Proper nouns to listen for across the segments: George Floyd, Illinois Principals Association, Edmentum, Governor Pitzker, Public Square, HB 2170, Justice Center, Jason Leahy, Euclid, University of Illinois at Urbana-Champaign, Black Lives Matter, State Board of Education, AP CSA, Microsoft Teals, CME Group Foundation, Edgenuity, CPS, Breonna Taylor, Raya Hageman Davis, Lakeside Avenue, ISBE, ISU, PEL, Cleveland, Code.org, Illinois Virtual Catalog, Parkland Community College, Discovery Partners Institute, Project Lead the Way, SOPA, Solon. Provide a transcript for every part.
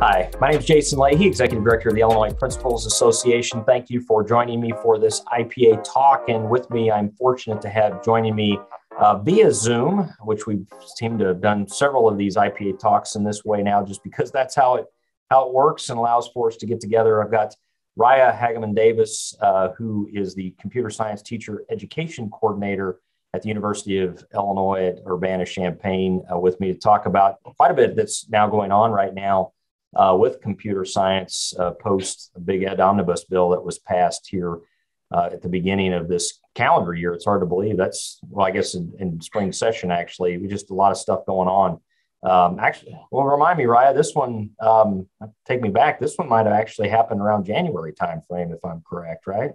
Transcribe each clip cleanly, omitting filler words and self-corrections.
Hi, my name is Jason Leahy, Executive Director of the Illinois Principals Association. Thank you for joining me for this IPA talk. And with me, I'm fortunate to have joining me via Zoom, which we seem to have done several of these IPA talks in this way now, just because that's how it works and allows for us to get together. I've got Raya Hageman Davis, who is the Computer Science Teacher Education Coordinator at the University of Illinois at Urbana-Champaign, with me to talk about quite a bit that's now going on right now with computer science post Big Ed Omnibus bill that was passed here at the beginning of this calendar year. It's hard to believe. That's, well, I guess in spring session, actually, we just a lot of stuff going on. Actually, well, remind me, Raya, this one, take me back. This one might have actually happened around January timeframe, if I'm correct, right?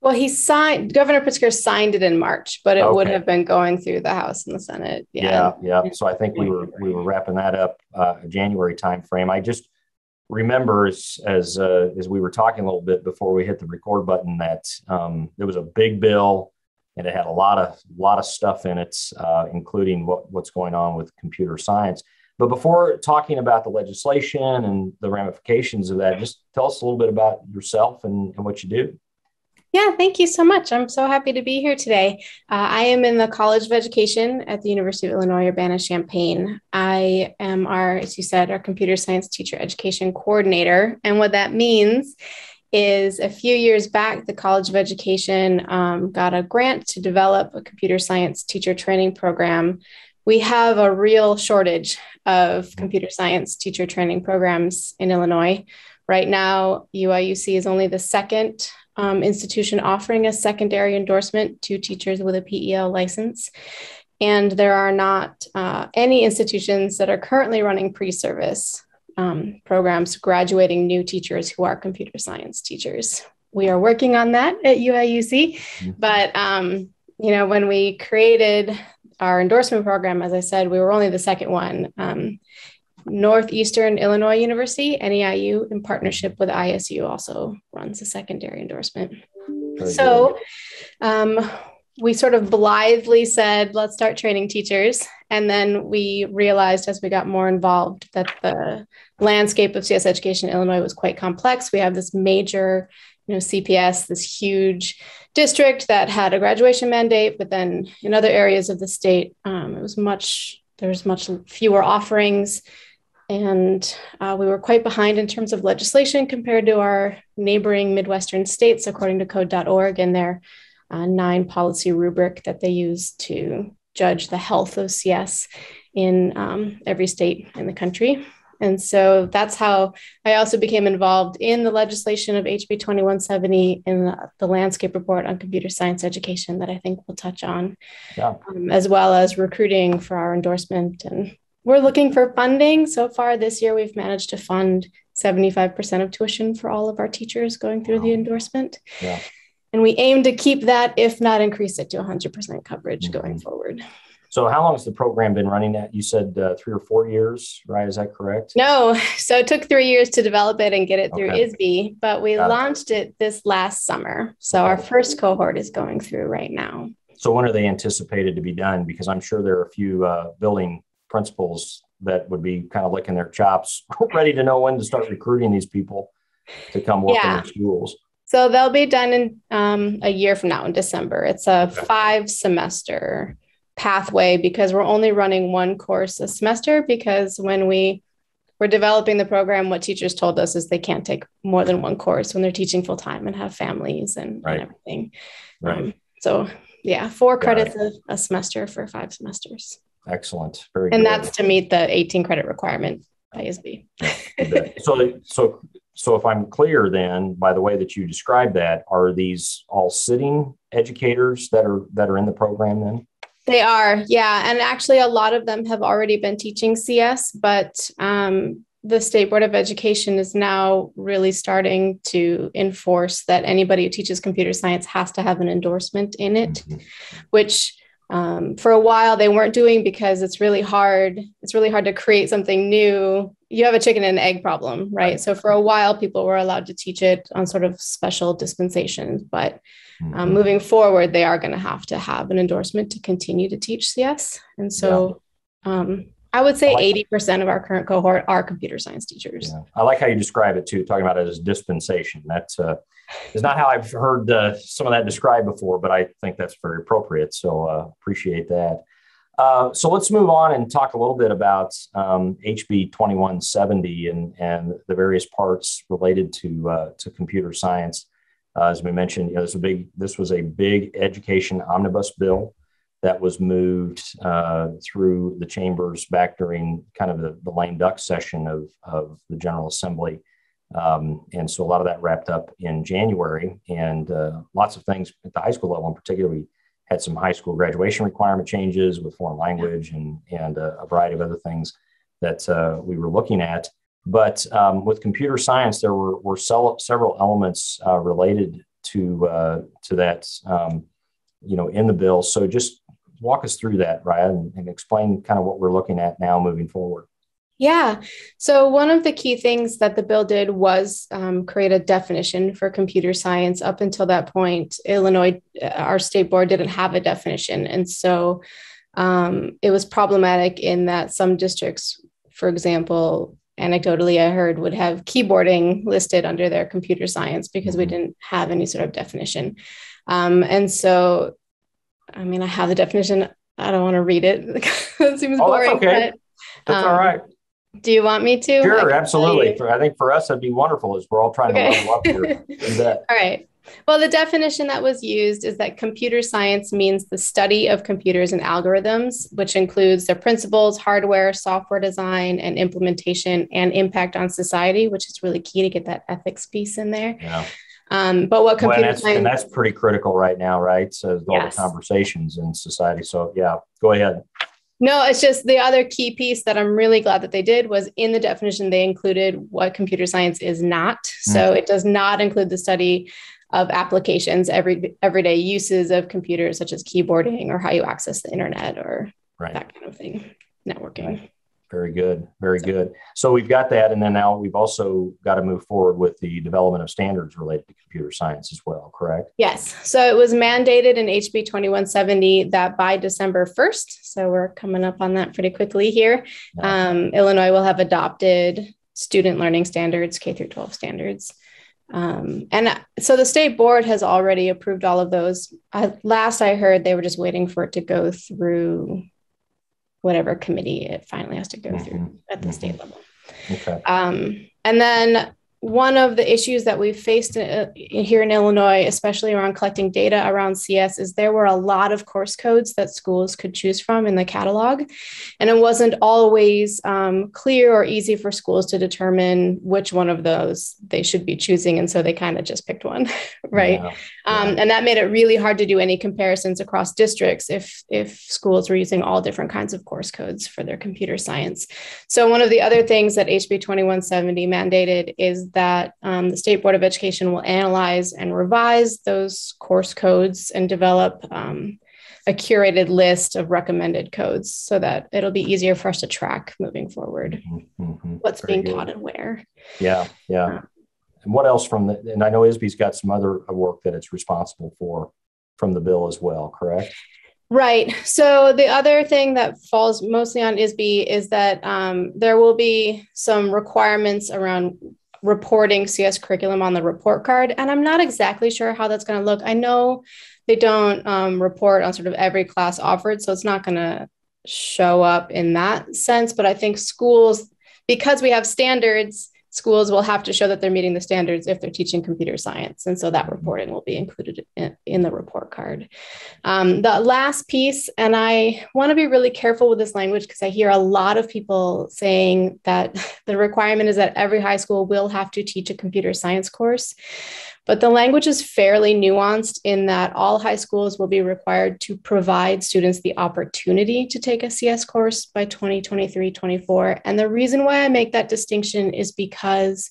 Well, he signed, Governor Pitzker signed it in March, but it would have been going through the House and the Senate. Yeah. So I think we were wrapping that up January timeframe. I just remember as we were talking a little bit before we hit the record button that there was a big bill and it had a lot of stuff in it, including what's going on with computer science. But before talking about the legislation and the ramifications of that, just tell us a little bit about yourself and what you do. Yeah, thank you so much. I'm so happy to be here today. I am in the College of Education at the University of Illinois Urbana-Champaign. I am as you said, our Computer Science Teacher Education Coordinator. And what that means is a few years back, the College of Education got a grant to develop a computer science teacher training program. We have a real shortage of computer science teacher training programs in Illinois. Right now, UIUC is only the second institution offering a secondary endorsement to teachers with a PEL license. And there are not any institutions that are currently running pre-service programs graduating new teachers who are computer science teachers. We are working on that at UIUC, but when we created our endorsement program, as I said, we were only the second one. Northeastern Illinois University, NEIU, in partnership with ISU, also runs a secondary endorsement. So we sort of blithely said, let's start training teachers. And then we realized as we got more involved that the landscape of CS education in Illinois was quite complex. We have this major CPS, this huge district that had a graduation mandate, but then in other areas of the state, there's much fewer offerings. And we were quite behind in terms of legislation compared to our neighboring Midwestern states, according to Code.org and their 9 policy rubric that they use to judge the health of CS in every state in the country. And so that's how I also became involved in the legislation of HB 2170 and the landscape report on computer science education that I think we'll touch on, as well as recruiting for our endorsement. And we're looking for funding. So far this year, we've managed to fund 75% of tuition for all of our teachers going through the endorsement. Yeah. And we aim to keep that, if not increase it to 100% coverage going forward. So how long has the program been running at? You said 3 or 4 years, right? Is that correct? No. So it took 3 years to develop it and get it through ISBE, but we launched it this last summer. So our first cohort is going through right now. So when are they anticipated to be done? Because I'm sure there are a few building principals that would be kind of licking their chops, ready to know when to start recruiting these people to come work in their schools. So they'll be done in a year from now in December. It's a 5-semester pathway because we're only running one course a semester, because when we were developing the program, what teachers told us is they can't take more than one course when they're teaching full time and have families and everything. Right. So yeah, 4 credits a semester for 5 semesters. Excellent. Very good. And that's to meet the 18 credit requirement by ISBE. So if I'm clear then, by the way that you described that, are these all sitting educators that are in the program then? They are, yeah. And actually, a lot of them have already been teaching CS, but the State Board of Education is now really starting to enforce that anybody who teaches computer science has to have an endorsement in it, which for a while they weren't doing because it's really hard. It's really hard to create something new. You have a chicken and egg problem, right? So for a while, people were allowed to teach it on sort of special dispensations, but moving forward, they are going to have an endorsement to continue to teach CS. And so I would say 80% of our current cohort are computer science teachers. Yeah. I like how you describe it too, talking about it as dispensation. That's is not how I've heard some of that described before, but I think that's very appropriate. So appreciate that. So let's move on and talk a little bit about HB 2170 and the various parts related to computer science. As we mentioned, you know, this was a big education omnibus bill that was moved through the chambers back during kind of the lame duck session of the General Assembly. And so a lot of that wrapped up in January, and lots of things at the high school level in particular. We had some high school graduation requirement changes with foreign language and a variety of other things that we were looking at. But with computer science, there were several elements related to that, in the bill. So just walk us through that, Raya, and explain kind of what we're looking at now moving forward. Yeah. So one of the key things that the bill did was create a definition for computer science. Up until that point, Illinois, our state board, didn't have a definition. And so it was problematic in that some districts, for example, anecdotally I heard, would have keyboarding listed under their computer science because we didn't have any sort of definition. And so, I mean, I have the definition. I don't want to read it. It seems boring. That's okay. But, that's all right. Do you want me to? Sure, absolutely. I think for us, that'd be wonderful as we're all trying to level up here. All right. Well, the definition that was used is that computer science means the study of computers and algorithms, which includes their principles, hardware, software design, and implementation and impact on society, which is really key to get that ethics piece in there. Yeah. But what computer science... And that's pretty critical right now, right? So all the conversations in society. So yeah, go ahead. No, it's just the other key piece that I'm really glad that they did was in the definition, they included what computer science is not. So it does not include the study of applications, everyday uses of computers, such as keyboarding or how you access the internet or that kind of thing, networking. Right. Very good. Very good. So we've got that. And then now we've also got to move forward with the development of standards related to computer science as well, correct? Yes. So it was mandated in HB 2170 that by December 1st, so we're coming up on that pretty quickly here, Illinois will have adopted student learning standards, K through 12 standards. And so the state board has already approved all of those. Last I heard, they were just waiting for it to go through whatever committee it finally has to go through at the state level. Okay. And then one of the issues that we've faced here in Illinois, especially around collecting data around CS, is there were a lot of course codes that schools could choose from in the catalog. And it wasn't always clear or easy for schools to determine which one of those they should be choosing. And so they kind of just picked one, right? Yeah. And that made it really hard to do any comparisons across districts if schools were using all different kinds of course codes for their computer science. So one of the other things that HB 2170 mandated is that the State Board of Education will analyze and revise those course codes and develop a curated list of recommended codes so that it'll be easier for us to track moving forward what's being taught and where. Yeah. And what else from the, and I know ISBE's got some other work that it's responsible for from the bill as well, correct? Right. So the other thing that falls mostly on ISBE is that there will be some requirements around reporting CS curriculum on the report card. And I'm not exactly sure how that's going to look. I know they don't report on sort of every class offered, so it's not going to show up in that sense. But I think schools, because we have standards, schools will have to show that they're meeting the standards if they're teaching computer science. And so that reporting will be included in the report card. The last piece, and I want to be really careful with this language because I hear a lot of people saying that the requirement is that every high school will have to teach a computer science course. But the language is fairly nuanced in that all high schools will be required to provide students the opportunity to take a CS course by 2023-24. And the reason why I make that distinction is because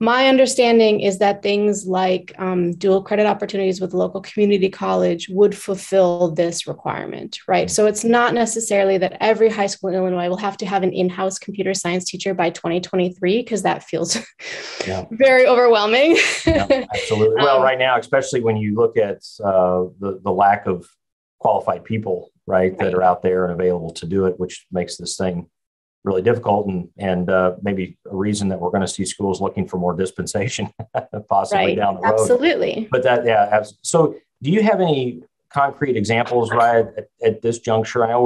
my understanding is that things like dual credit opportunities with local community college would fulfill this requirement, right? So it's not necessarily that every high school in Illinois will have to have an in-house computer science teacher by 2023, because that feels very overwhelming. Yeah, absolutely. Well, right now, especially when you look at the lack of qualified people right? That are out there and available to do it, which makes this thing really difficult, and maybe a reason that we're going to see schools looking for more dispensation possibly down the road. Absolutely. But that, So do you have any concrete examples, Raya, at this juncture? I know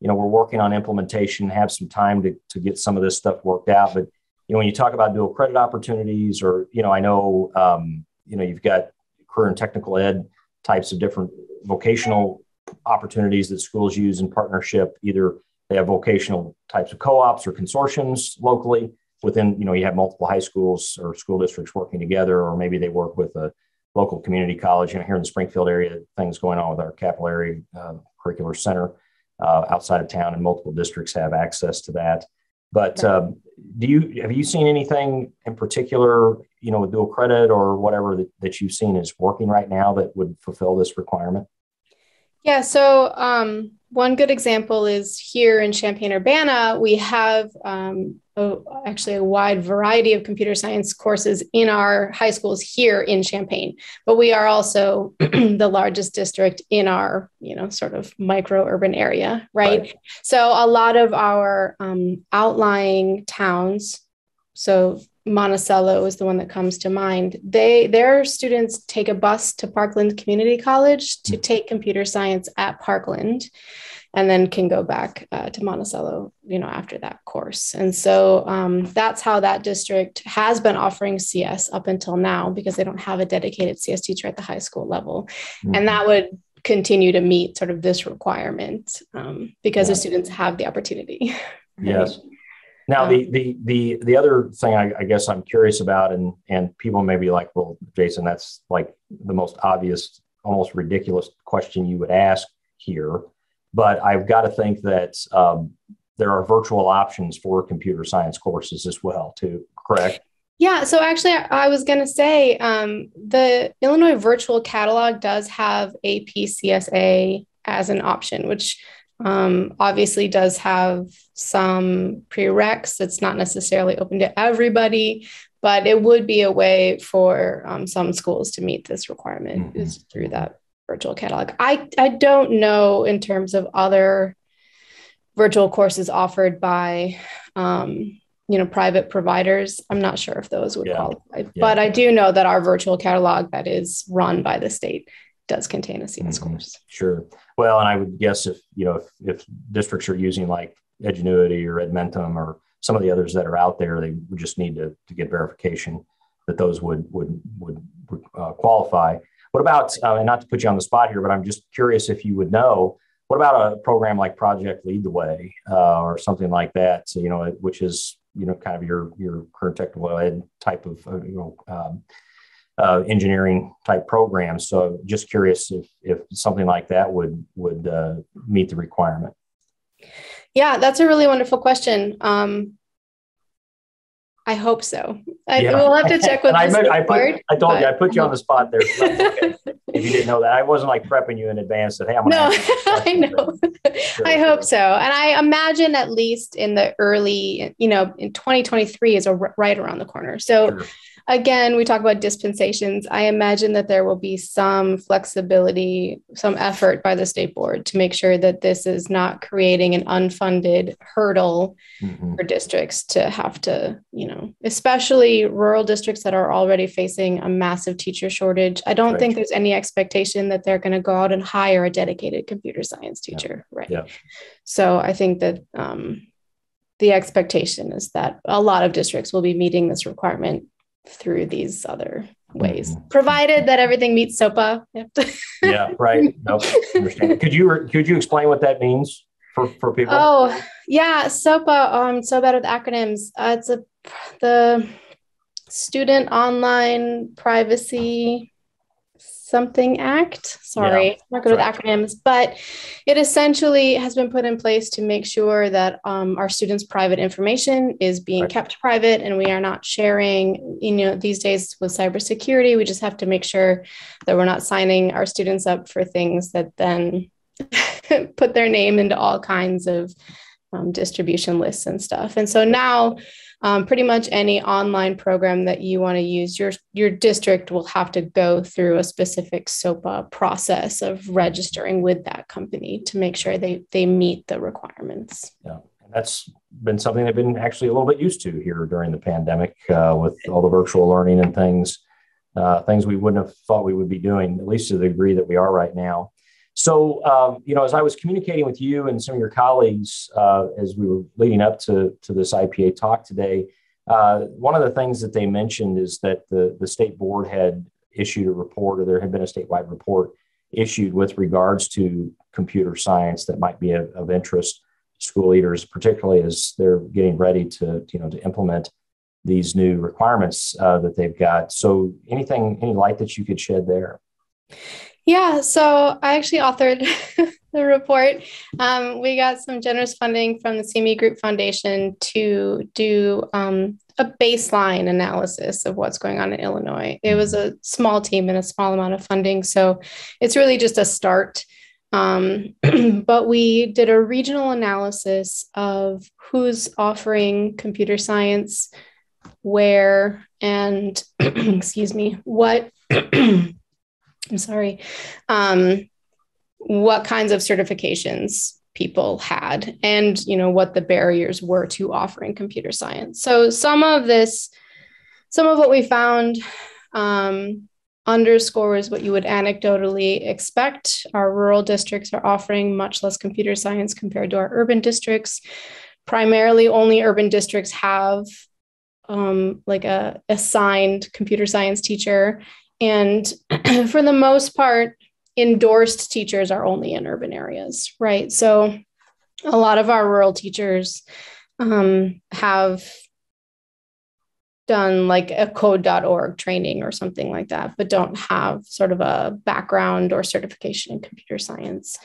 we're working on implementation, have some time to get some of this stuff worked out. But, when you talk about dual credit opportunities or, I know, you've got career and technical ed types of different vocational opportunities that schools use in partnership. Either they have vocational types of co-ops or consortiums locally within, you have multiple high schools or school districts working together, or maybe they work with a local community college. Here in the Springfield area, things going on with our capillary curricular center outside of town, and multiple districts have access to that. But have you seen anything in particular, with dual credit or whatever that you've seen is working right now that would fulfill this requirement? Yeah. So one good example is here in Champaign-Urbana, we have a wide variety of computer science courses in our high schools here in Champaign, but we are also the largest district in our, sort of micro urban area, right? So a lot of our outlying towns, so Monticello is the one that comes to mind. Their students take a bus to Parkland Community College to take computer science at Parkland, and then can go back to Monticello, after that course. And so that's how that district has been offering CS up until now, because they don't have a dedicated CS teacher at the high school level. Mm-hmm. And that would continue to meet sort of this requirement because the students have the opportunity. Yes. Now, the other thing I guess I'm curious about, and people may be like, well, Jason, that's like the most obvious, almost ridiculous question you would ask here. But I've got to think that there are virtual options for computer science courses as well, too, correct? Yeah. So actually, I was going to say the Illinois Virtual Catalog does have AP CSA as an option, which obviously does have some prereqs. It's not necessarily open to everybody, but it would be a way for some schools to meet this requirement is through that virtual catalog. I don't know in terms of other virtual courses offered by, private providers. I'm not sure if those would qualify, but I do know that our virtual catalog that is run by the state does contain a CS course. Sure. Well, and I would guess if districts are using like Edgenuity or Edmentum or some of the others that are out there, they would just need to get verification that those would qualify. What about, and not to put you on the spot here, but I'm just curious if you would know, what about a program like Project Lead the Way or something like that, so, which is, kind of your current technical ed type of, engineering type programs. So just curious if something like that would meet the requirement. Yeah, that's a really wonderful question. I hope so. We'll have to check with the State Board. I put you on the spot there. So okay. If you didn't know that, I wasn't like prepping you in advance that, hey, I'm going to. I know. Sure, I hope so. And I imagine at least in the early, in 2023 is right around the corner. So again, we talk about dispensations. I imagine that there will be some flexibility, some effort by the State Board to make sure that this is not creating an unfunded hurdle for districts to have to, especially rural districts that are already facing a massive teacher shortage. I don't think there's any expectation that they're going to go out and hire a dedicated computer science teacher, right? Yeah. So I think that the expectation is that a lot of districts will be meeting this requirement through these other ways, provided that everything meets SOPA. Yeah, right. Nope. Understand. Could you explain what that means for people? Oh, yeah, SOPA. I'm so bad with acronyms. It's the Student Online Privacy Something Act. Sorry, I'm not good with acronyms, but it essentially has been put in place to make sure that our students' private information is being kept private, and we are not sharing. These days with cybersecurity, we just have to make sure that we're not signing our students up for things that then put their name into all kinds of distribution lists and stuff. And so now pretty much any online program that you want to use, your district will have to go through a specific SOPA process of registering with that company to make sure they meet the requirements. Yeah, and that's been something I've been actually a little bit used to here during the pandemic with all the virtual learning and things we wouldn't have thought we would be doing, at least to the degree that we are right now. So, you know, as I was communicating with you and some of your colleagues as we were leading up to this IPA talk today, one of the things that they mentioned is that the state board had issued a report, or there had been a statewide report issued with regards to computer science that might be of interest to school leaders, particularly as they're getting ready to, you know, to implement these new requirements that they've got. So any light that you could shed there? Yeah, so I actually authored the report. We got some generous funding from the CME Group Foundation to do a baseline analysis of what's going on in Illinois. It was a small team and a small amount of funding, so it's really just a start. But we did a regional analysis of who's offering computer science, where, and excuse me, what... I'm sorry, what kinds of certifications people had, and, you know, what the barriers were to offering computer science. So some of what we found underscores what you would anecdotally expect. Our rural districts are offering much less computer science compared to our urban districts. Primarily only urban districts have like a assigned computer science teacher. And for the most part, endorsed teachers are only in urban areas, right? So a lot of our rural teachers have done like a Code.org training or something like that, but don't have sort of a background or certification in computer science.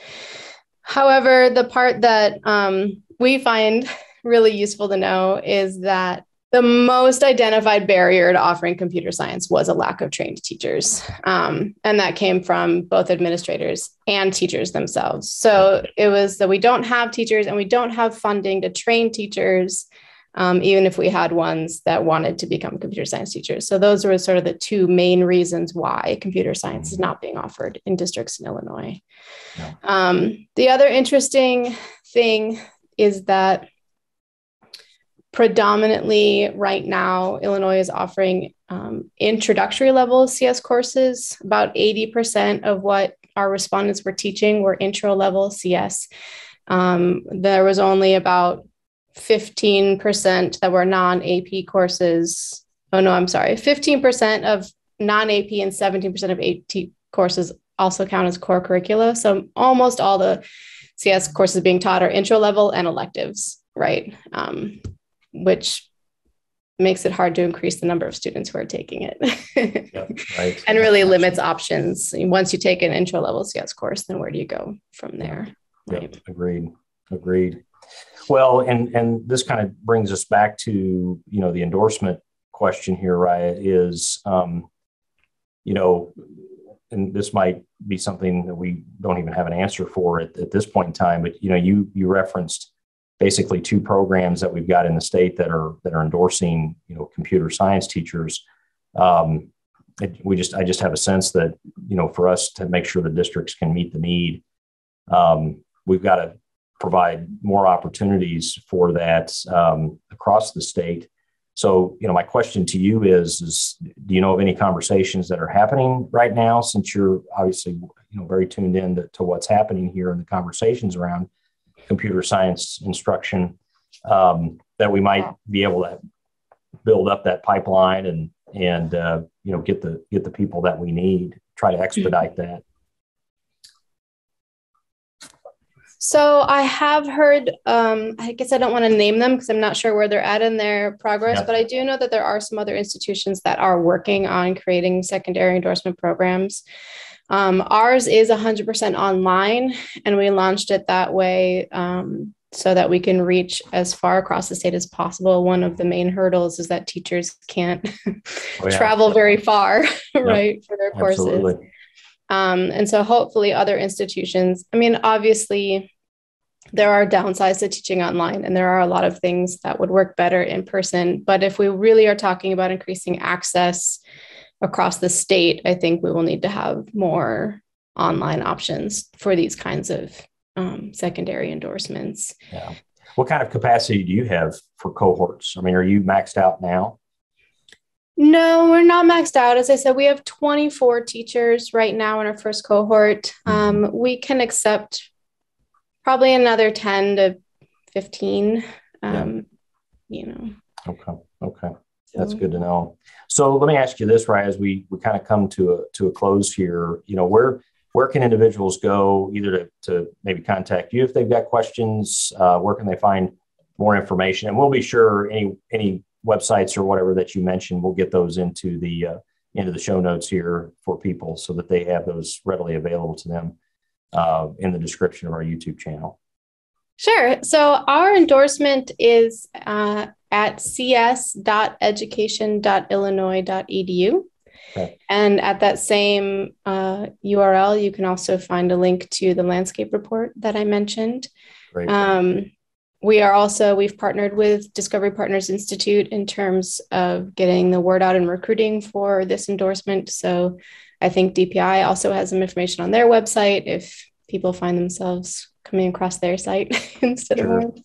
However, the part that we find really useful to know is that the most identified barrier to offering computer science was a lack of trained teachers. And that came from both administrators and teachers themselves. So it was that we don't have teachers and we don't have funding to train teachers, even if we had ones that wanted to become computer science teachers. So those were sort of the two main reasons why computer science is not being offered in districts in Illinois. Yeah. The other interesting thing is that predominantly right now, Illinois is offering introductory level CS courses. About 80% of what our respondents were teaching were intro level CS. There was only about 15% that were non-AP courses. Oh no, I'm sorry. 15% of non-AP and 17% of AP courses also count as core curricula. So almost all the CS courses being taught are intro level and electives, right? Which makes it hard to increase the number of students who are taking it. Yep, right. And really limits options. Once you take an intro level CS course, then where do you go from there? Yep. Right. Agreed. Well, and this kind of brings us back to, you know, the endorsement question here, Raya, is, you know, and this might be something that we don't even have an answer for at this point in time, but, you know, you referenced basically two programs that we've got in the state that are endorsing, you know, computer science teachers. I just have a sense that, you know, for us to make sure the districts can meet the need, we've got to provide more opportunities for that across the state. So, you know, my question to you is do you know of any conversations that are happening right now, since you're obviously, you know, very tuned in to what's happening here and the conversations around computer science instruction, that we might be able to build up that pipeline and you know, get the people that we need, try to expedite that? So I have heard, I guess I don't want to name them because I'm not sure where they're at in their progress, yeah. But I do know that there are some other institutions that are working on creating secondary endorsement programs. Ours is 100% online, and we launched it that way so that we can reach as far across the state as possible. One of the main hurdles is that teachers can't travel very far, yep. Right, for their courses. Absolutely. And so hopefully other institutions, I mean, obviously there are downsides to teaching online, and there are a lot of things that would work better in person. But if we really are talking about increasing access across the state, I think we will need to have more online options for these kinds of secondary endorsements. Yeah. What kind of capacity do you have for cohorts? I mean, are you maxed out now? No, we're not maxed out. As I said, we have 24 teachers right now in our first cohort. We can accept probably another 10 to 15, you know. Okay. That's good to know. So let me ask you this, Raya, as we kind of come to a close here, you know, where can individuals go either to maybe contact you if they've got questions, where can they find more information? And we'll be sure any websites or whatever that you mentioned, we'll get those into the show notes here for people so that they have those readily available to them in the description of our YouTube channel. Sure. So our endorsement is at cs.education.illinois.edu. Okay. And at that same URL, you can also find a link to the landscape report that I mentioned. Great. We've partnered with Discovery Partners Institute in terms of getting the word out and recruiting for this endorsement. So I think DPI also has some information on their website if people find themselves coming across their site instead of ours.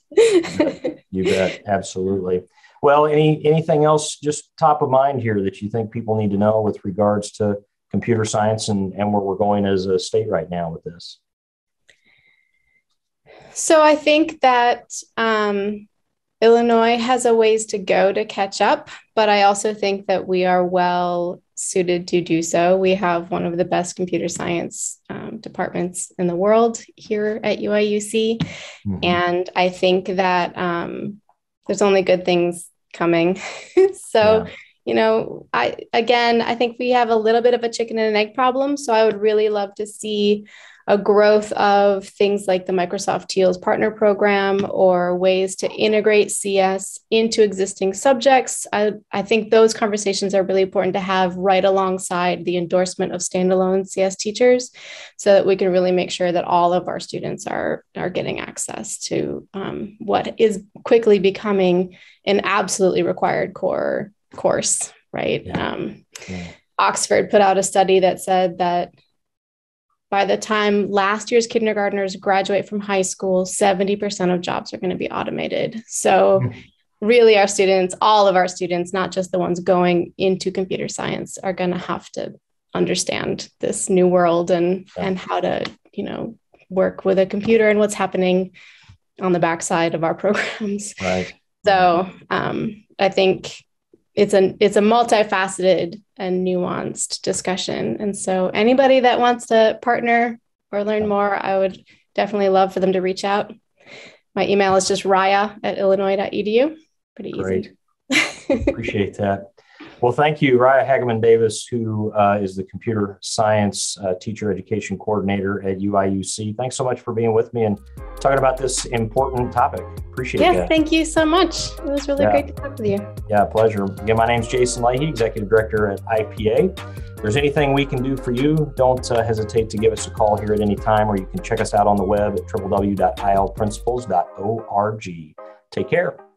You bet. Absolutely. Well, anything else just top of mind here that you think people need to know with regards to computer science and where we're going as a state right now with this? So I think that Illinois has a ways to go to catch up, but I also think that we are well suited to do so. We have one of the best computer science departments in the world here at UIUC. Mm-hmm. And I think that there's only good things coming. So, you know, I think we have a little bit of a chicken and an egg problem. So I would really love to see a growth of things like the Microsoft Teals partner program or ways to integrate CS into existing subjects. I think those conversations are really important to have right alongside the endorsement of standalone CS teachers so that we can really make sure that all of our students are getting access to what is quickly becoming an absolutely required core course, right? Yeah. Oxford put out a study that said that by the time last year's kindergartners graduate from high school, 70% of jobs are going to be automated. So really our students, all of our students, not just the ones going into computer science, are going to have to understand this new world and how to, you know, work with a computer and what's happening on the backside of our programs. Right. So I think it's a multifaceted and nuanced discussion. And so anybody that wants to partner or learn more, I would definitely love for them to reach out. My email is just raya@illinois.edu. Pretty Great. Easy. Appreciate that. Well, thank you, Raya Hageman Davis, who is the computer science teacher education coordinator at UIUC. Thanks so much for being with me and talking about this important topic. Appreciate it. Yes, thank you so much. It was really great to talk with you. Yeah, pleasure. Again, my name's Jason Leahy, Executive Director at IPA. If there's anything we can do for you, don't hesitate to give us a call here at any time, or you can check us out on the web at www.ilprincipals.org. Take care.